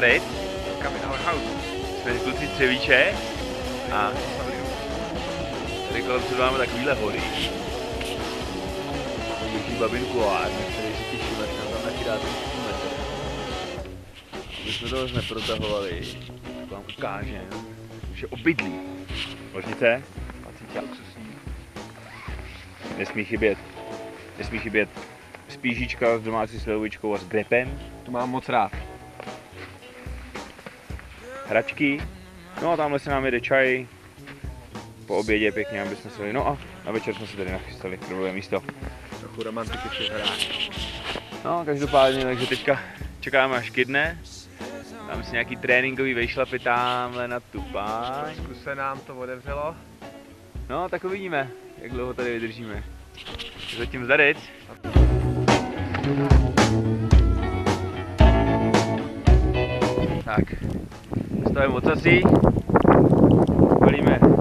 tady Kaminoval House. Jsme kluci třevíče a tady kolem před máme takovýhle hory. Ježí babinku a který se těším, až nám tam taky dáte 100 metrů. Kdybychom to už neprotahovali, tak vám ukážem, že obydlí. Ložnice? Nesmí chybět spížička s domácí slivovičkou a s grepem. To mám moc rád. Hračky. No a tamhle se nám jede čaj. Po obědě pěkně, aby jsme se no a na večer jsme se tady nachystali. Dobré místo. Trochu romantiky při hrách. No každopádně, takže teďka čekáme až kydne. Tam si nějaký tréninkový vejšlapy tamhle na tu páň. Trošku se nám to otevřelo. No tak uvidíme, jak dlouho tady vydržíme. Zatím zdarec. Tak, stavíme ocasí, volíme